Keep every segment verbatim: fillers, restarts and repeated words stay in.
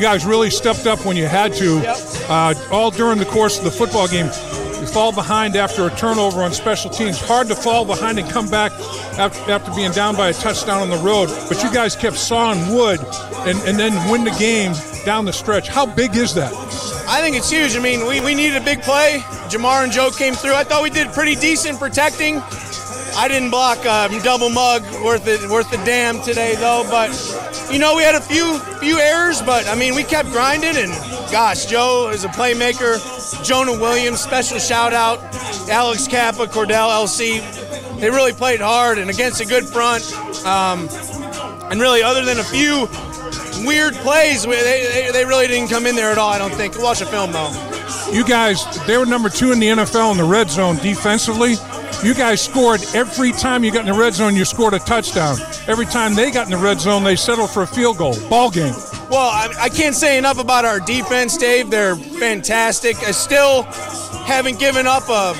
you guys really stepped up when you had to, uh, all during the course of the football game. You fall behind after a turnover on special teams. Hard to fall behind and come back after, after being down by a touchdown on the road. But you guys kept sawing wood and, and then win the game down the stretch. How big is that? I think it's huge. I mean, we, we needed a big play. Jamar and Joe came through. I thought we did pretty decent protecting. I didn't block um, double mug worth it, worth the damn today, though. But, you know, we had a few few errors, but, I mean, we kept grinding. And, gosh, Joe is a playmaker. Jonah Williams, special shout-out. Alex Kappa, Cordell, L C. They really played hard and against a good front. Um, and really, other than a few weird plays, they, they, they really didn't come in there at all, I don't think. Watch a film, though. You guys, they were number two in the N F L in the red zone defensively. You guys scored every time you got in the red zone, you scored a touchdown. Every time they got in the red zone, they settled for a field goal. Ball game. Well, I, I can't say enough about our defense, Dave. They're fantastic. I still haven't given up a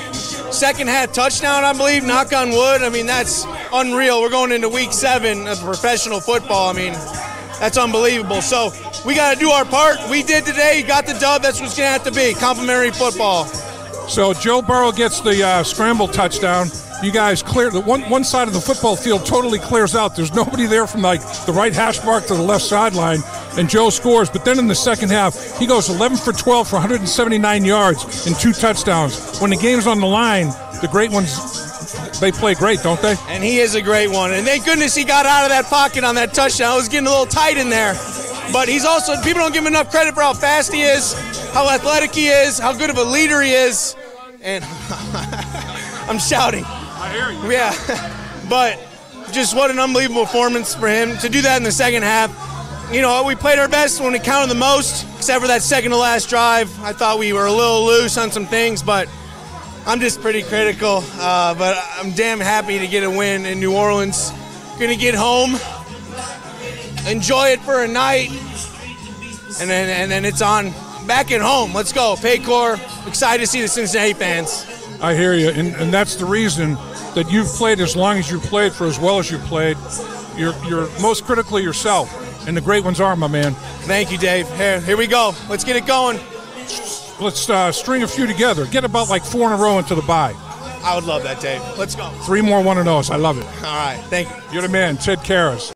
second-half touchdown, I believe, knock on wood. I mean, that's unreal. We're going into week seven of professional football. I mean, that's unbelievable. So we got to do our part. We did today. Got the dub. That's what's going to have to be. Complimentary football. So Joe Burrow gets the uh, scramble touchdown. You guys clear the one one side of the football field totally clears out. There's nobody there from like the right hash mark to the left sideline, and Joe scores. But then in the second half, he goes eleven for twelve for one hundred seventy-nine yards and two touchdowns. When the game's on the line, the great ones, they play great, don't they? And he is a great one. And thank goodness he got out of that pocket on that touchdown. It was getting a little tight in there. But he's also, people don't give him enough credit for how fast he is, how athletic he is, how good of a leader he is. And I'm shouting. I hear you. Yeah. But just what an unbelievable performance for him to do that in the second half. You know, we played our best when it counted the most, except for that second to last drive. I thought we were a little loose on some things, but I'm just pretty critical. Uh, but I'm damn happy to get a win in New Orleans. Gonna get home, enjoy it for a night, and then and then it's on. Back at home, let's go. Paycor, excited to see the Cincinnati fans. I hear you, and, and that's the reason that you've played as long as you played for as well as you played. You're, you're most critically yourself, and the great ones are, my man. Thank you, Dave. Here, here we go. Let's get it going. Let's uh, string a few together. Get about like four in a row into the bye. I would love that, Dave. Let's go. Three more one and ohs. I love it. All right, thank you. You're the man, Ted Karras.